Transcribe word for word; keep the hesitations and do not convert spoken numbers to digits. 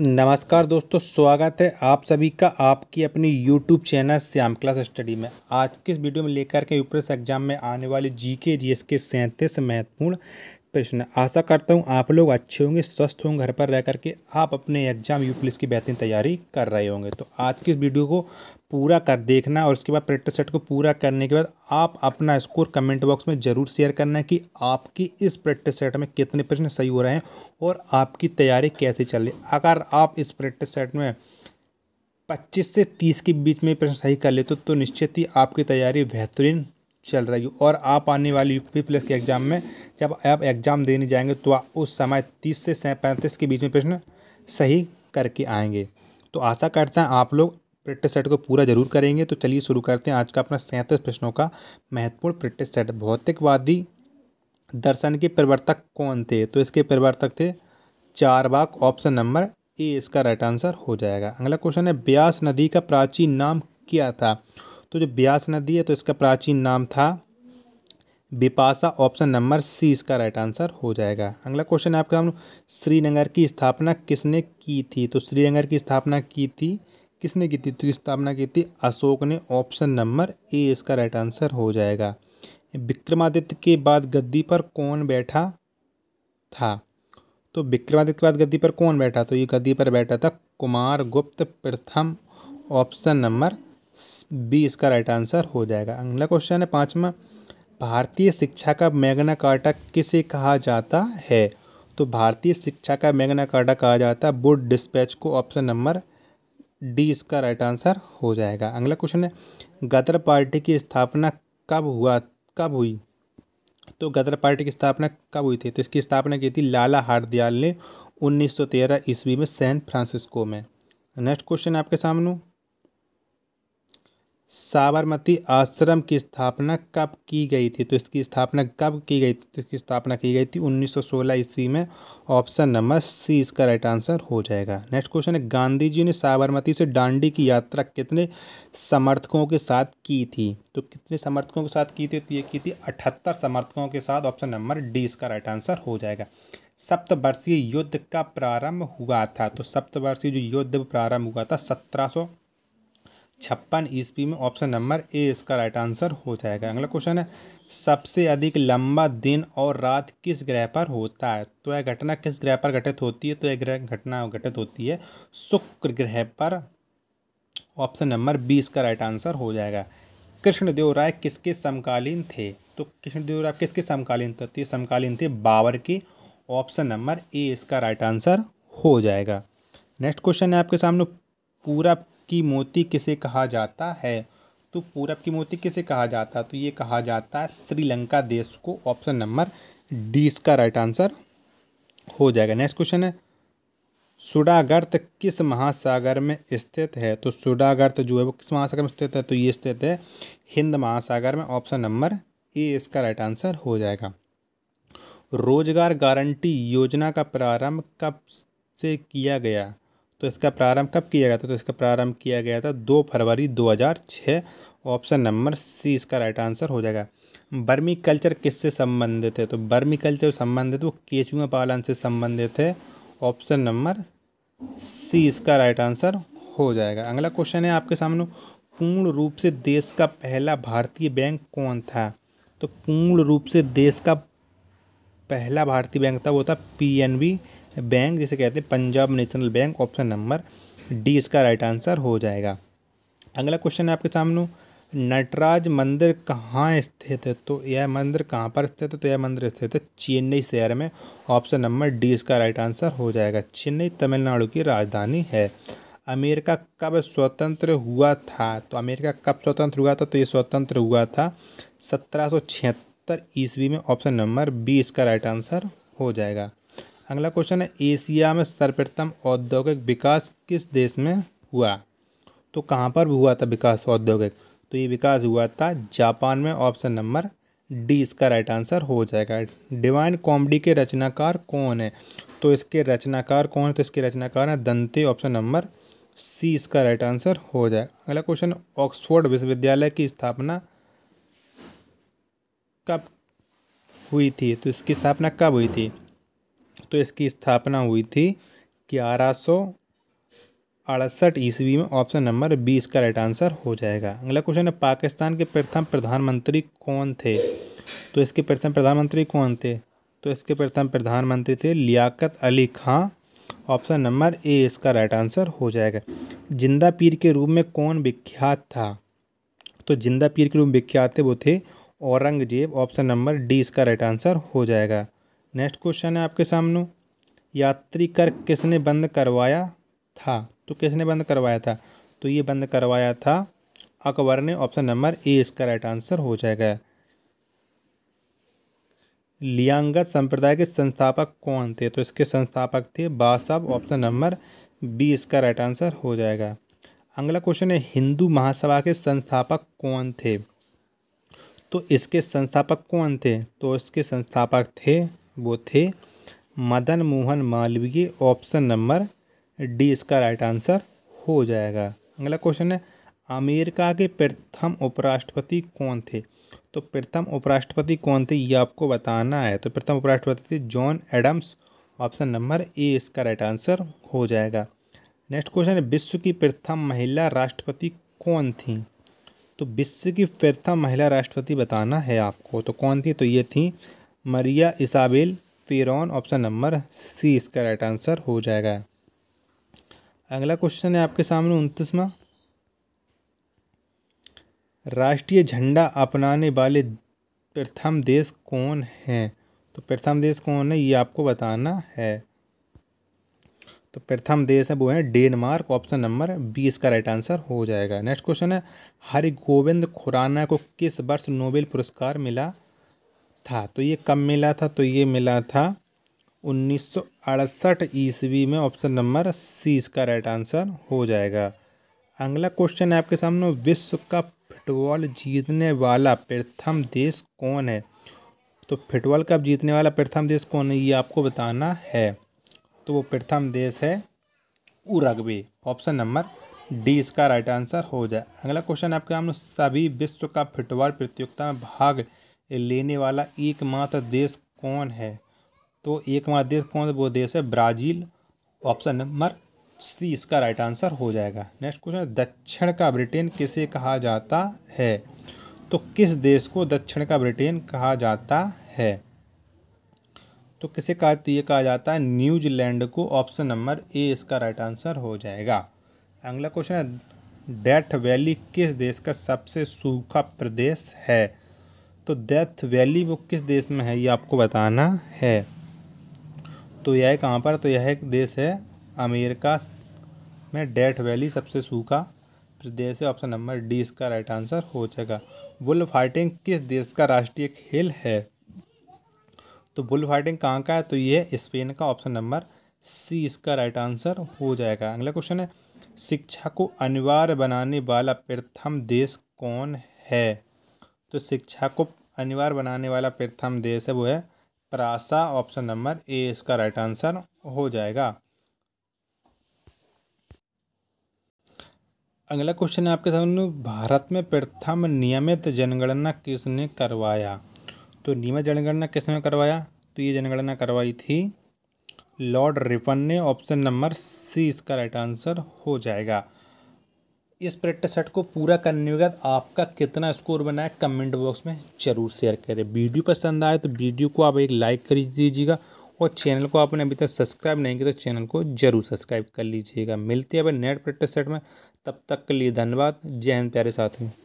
नमस्कार दोस्तों, स्वागत है आप सभी का आपकी अपनी YouTube channel Shyam class study में। आज के इस वीडियो में लेकर के यूपी पुलिस एग्जाम में आने वाले जीके जीएस के सैंतीस महत्वपूर्ण प्रश्न। आशा करता हूं आप लोग अच्छे होंगे, स्वस्थ होंगे, घर पर रह करके आप अपने एग्जाम यूपी पुलिस की बेहतरीन तैयारी कर रहे होंगे। तो आज की इस वीडियो को पूरा कर देखना और उसके बाद प्रैक्टिस सेट को पूरा करने के बाद आप अपना स्कोर कमेंट बॉक्स में ज़रूर शेयर करना है कि आपकी इस प्रैक्टिस सेट में कितने प्रश्न सही हो रहे हैं और आपकी तैयारी कैसे चल रही है। अगर आप इस प्रैक्टिस सेट में पच्चीस से तीस के बीच में प्रश्न सही कर लेते हो तो निश्चित ही आपकी तैयारी बेहतरीन चल रही हो और आप आने वाली यूपी पुलिस के एग्ज़ाम में जब आप एग्ज़ाम देने जाएंगे तो उस समय तीस से पैंतीस के बीच में प्रश्न सही करके आएंगे। तो आशा करता है आप लोग प्रैक्टिस सेट को पूरा जरूर करेंगे। तो चलिए शुरू करते हैं आज का अपना सैंतीस प्रश्नों का महत्वपूर्ण प्रैक्टिस सेट। भौतिकवादी दर्शन के प्रवर्तक कौन थे? तो इसके प्रवर्तक थे चारवाक। ऑप्शन नंबर ए इसका राइट आंसर हो जाएगा। अगला क्वेश्चन है ब्यास नदी का प्राचीन नाम क्या था? तो जो ब्यास नदी है तो इसका प्राचीन नाम था बिपाशा। ऑप्शन नंबर सी इसका राइट आंसर हो जाएगा। अगला क्वेश्चन है आपका हम श्रीनगर की स्थापना किसने की थी? तो श्रीनगर की स्थापना की थी किसने की थी तो की स्थापना की थी अशोक ने। ऑप्शन नंबर ए इसका राइट आंसर हो जाएगा। विक्रमादित्य के बाद गद्दी पर कौन बैठा था? तो विक्रमादित्य के बाद गद्दी पर कौन बैठा? तो ये गद्दी पर बैठा था कुमार गुप्त प्रथम। ऑप्शन नंबर बी इसका राइट आंसर हो जाएगा। अगला क्वेश्चन है पाँचवा, भारतीय शिक्षा का मैग्ना कार्टा किसे कहा जाता है? तो भारतीय शिक्षा का मैग्ना कार्टा कहा जाता है बुड डिस्पैच को। ऑप्शन नंबर डी इसका राइट आंसर हो जाएगा। अगला क्वेश्चन है गदर पार्टी की स्थापना कब हुआ कब हुई? तो गदर पार्टी की स्थापना कब हुई थी? तो इसकी स्थापना की थी लाला हरद्यालय ने उन्नीस सौ तेरह ईस्वी में सैन फ्रांसिस्को में। नेक्स्ट क्वेश्चन आपके सामने, साबरमती आश्रम की स्थापना कब की गई थी? तो इसकी स्थापना कब की गई थी तो इसकी स्थापना की गई थी उन्नीस सौ सोलह ईस्वी में। ऑप्शन नंबर सी इसका राइट आंसर हो जाएगा। नेक्स्ट क्वेश्चन है गांधी जी ने साबरमती से डांडी की यात्रा कितने समर्थकों के साथ की थी? तो कितने समर्थकों के साथ की थी तो ये की थी अठहत्तर समर्थकों के साथ। ऑप्शन नंबर डी इसका राइट आंसर हो जाएगा। सप्तवर्षीय युद्ध का प्रारंभ हुआ था? तो सप्तवर्षीय जो युद्ध प्रारंभ हुआ था सत्रह सौ छप्पन ईस्वी में। ऑप्शन नंबर ए इसका राइट आंसर हो जाएगा। अगला क्वेश्चन है सबसे अधिक लंबा दिन और रात किस ग्रह पर होता है? तो यह घटना किस ग्रह पर घटित होती है? तो यह ग्रह घटना घटित होती है शुक्र ग्रह पर। ऑप्शन नंबर बी इसका राइट आंसर हो जाएगा। कृष्णदेव राय किसके समकालीन थे? तो कृष्णदेव राय किसके समकालीन थे? तो समकालीन थे बाबर के। ऑप्शन नंबर ए इसका राइट आंसर हो जाएगा। नेक्स्ट क्वेश्चन है आपके सामने, पूरब की मोती किसे कहा जाता है? तो पूरब की मोती किसे कहा जाता है? तो ये कहा जाता है श्रीलंका देश को। ऑप्शन नंबर डी इसका राइट आंसर हो जाएगा। नेक्स्ट क्वेश्चन है सुडागर्त किस महासागर में स्थित है? तो सुडागर्त जो है वो किस महासागर में स्थित है? तो ये स्थित है हिंद महासागर में। ऑप्शन नंबर ए इसका राइट आंसर हो जाएगा। रोजगार गारंटी योजना का प्रारंभ कब से किया गया? तो इसका प्रारंभ कब किया गया था? तो इसका प्रारंभ किया गया था दो फरवरी दो हज़ार छः। ऑप्शन नंबर सी इसका राइट आंसर हो जाएगा। बर्मी कल्चर किससे संबंधित है? तो बर्मी कल्चर संबंधित वो केचुआ पालन से संबंधित है। ऑप्शन नंबर सी इसका राइट आंसर हो जाएगा। अगला क्वेश्चन है आपके सामने, पूर्ण रूप से देश का पहला भारतीय बैंक कौन था? तो पूर्ण रूप से देश का पहला भारतीय बैंक था वो था पी एन बी बैंक, जिसे कहते हैं Punjab national bank. Option number D इसका राइट आंसर हो जाएगा। अगला क्वेश्चन है आपके सामने, नटराज मंदिर कहाँ स्थित है? तो यह मंदिर कहाँ पर स्थित है? तो यह मंदिर स्थित है चेन्नई शहर में। ऑप्शन नंबर डी इसका राइट आंसर हो जाएगा। चेन्नई तमिलनाडु की राजधानी है। अमेरिका कब स्वतंत्र हुआ था? तो अमेरिका कब स्वतंत्र हुआ था? तो ये स्वतंत्र हुआ था सत्रह सौ छिहत्तर ईस्वी में। ऑप्शन नंबर बी इसका राइट आंसर हो जाएगा। अगला क्वेश्चन है एशिया में सर्वप्रथम औद्योगिक विकास किस देश में हुआ? तो कहाँ पर हुआ था विकास औद्योगिक? तो ये विकास हुआ था जापान में। ऑप्शन नंबर डी इसका राइट आंसर हो जाएगा। डिवाइन कॉमेडी के रचनाकार कौन है? तो इसके रचनाकार कौन है? तो इसके रचनाकार हैं दंते। ऑप्शन नंबर सी इसका राइट आंसर हो जाएगा। अगला क्वेश्चन, ऑक्सफोर्ड विश्वविद्यालय की स्थापना कब हुई थी? तो इसकी स्थापना कब हुई थी? तो इसकी स्थापना हुई थी ग्यारह सौ अड़सठ ईस्वी में ऑप्शन नंबर बी इसका राइट आंसर हो जाएगा। अगला क्वेश्चन है पाकिस्तान के प्रथम प्रधानमंत्री कौन थे? तो इसके प्रथम प्रधानमंत्री कौन थे? तो इसके प्रथम प्रधानमंत्री थे Liaquat Ali Khan. Option number A इसका राइट आंसर हो जाएगा। जिंदा पीर के रूप में कौन विख्यात था? तो जिंदा पीर के रूप में विख्यात थे वो थे औरंगजेब। ऑप्शन नंबर डी इसका राइट आंसर हो जाएगा। नेक्स्ट क्वेश्चन है आपके सामने, यात्री कर किसने बंद करवाया था? तो किसने बंद करवाया था? तो ये बंद करवाया था अकबर ने। ऑप्शन नंबर ए इसका राइट आंसर हो जाएगा। लियांगत संप्रदाय के संस्थापक कौन थे? तो इसके संस्थापक थे बासाब। ऑप्शन नंबर बी इसका राइट आंसर हो जाएगा। अगला क्वेश्चन है हिंदू महासभा के संस्थापक कौन थे? तो इसके संस्थापक कौन थे? तो इसके संस्थापक थे वो थे Madan Mohan Malaviya. Option number D इसका राइट आंसर हो जाएगा। अगला क्वेश्चन है अमेरिका के प्रथम उपराष्ट्रपति कौन थे? तो प्रथम उपराष्ट्रपति कौन थे ये आपको बताना है। तो प्रथम उपराष्ट्रपति थे John Adams. Option number A इसका राइट आंसर हो जाएगा। नेक्स्ट क्वेश्चन है विश्व की प्रथम महिला राष्ट्रपति कौन थी? तो विश्व की प्रथम महिला राष्ट्रपति बताना है आपको। तो कौन थी? तो ये थी Maria Isabel Peron. Option number C इसका राइट आंसर हो जाएगा। अगला क्वेश्चन है आपके सामने उनतीसवां, राष्ट्रीय झंडा अपनाने वाले प्रथम देश कौन हैं? तो प्रथम देश कौन है ये आपको बताना है। तो प्रथम देश है वो है डेनमार्क। ऑप्शन नंबर बी इसका राइट आंसर हो जाएगा। नेक्स्ट क्वेश्चन है हरिगोविंद खुराना को किस वर्ष नोबेल पुरस्कार मिला था? तो ये कब मिला था? तो ये मिला था उन्नीस सौ अड़सठ ईस्वी में। ऑप्शन नंबर सी इसका राइट आंसर हो जाएगा। अगला क्वेश्चन है आपके सामने, विश्व का फुटबॉल जीतने वाला प्रथम देश कौन है? तो फुटबॉल कप जीतने वाला प्रथम देश कौन है ये आपको बताना है। तो वो प्रथम देश है उरुग्वे। ऑप्शन नंबर डी इसका राइट आंसर हो जाए। अगला क्वेश्चन आपके सामने, सभी विश्व का फुटबॉल प्रतियोगिता में भाग लेने वाला एकमात्र देश कौन है? तो एकमात्र देश कौन है वो देश है ब्राज़ील। ऑप्शन नंबर सी इसका राइट आंसर हो जाएगा। नेक्स्ट क्वेश्चन, दक्षिण का ब्रिटेन किसे कहा जाता है? तो किस देश को दक्षिण का ब्रिटेन कहा जाता है? तो किसे कहा? तो ये कहा जाता है न्यूजीलैंड को। ऑप्शन नंबर ए इसका राइट आंसर हो जाएगा। अगला क्वेश्चन है, डेथ वैली किस देश का सबसे सूखा प्रदेश है? तो डेथ वैली वो किस देश में है ये आपको बताना है। तो यह है कहाँ पर? तो यह एक देश है अमेरिका में। डेथ वैली सबसे सूखा प्रदेश है। ऑप्शन नंबर डी इसका राइट आंसर हो जाएगा। बुल फाइटिंग किस देश का राष्ट्रीय खेल है? तो बुल फाइटिंग कहाँ का है? तो ये स्पेन का। ऑप्शन नंबर सी इसका राइट आंसर हो जाएगा। अगला क्वेश्चन है, शिक्षा को अनिवार्य बनाने वाला प्रथम देश कौन है? तो शिक्षा को अनिवार्य बनाने वाला प्रथम देश है वो है प्रासा। ऑप्शन नंबर ए इसका राइट आंसर हो जाएगा। अगला क्वेश्चन है आपके सामने, भारत में प्रथम नियमित जनगणना किसने करवाया? तो नियमित जनगणना किसने करवाया? तो ये जनगणना करवाई थी लॉर्ड रिपन ने। ऑप्शन नंबर सी इसका राइट आंसर हो जाएगा। इस प्रैक्टिस सेट को पूरा करने के बाद आपका कितना स्कोर बना है कमेंट बॉक्स में जरूर शेयर करें। वीडियो पसंद आए तो वीडियो को आप एक लाइक कर दीजिएगा और चैनल को आपने अभी तक सब्सक्राइब नहीं किया तो चैनल को जरूर सब्सक्राइब कर लीजिएगा। मिलते हैं अब नेट प्रैक्टिस सेट में, तब तक के लिए धन्यवाद। जय हिंद प्यारे साथियों।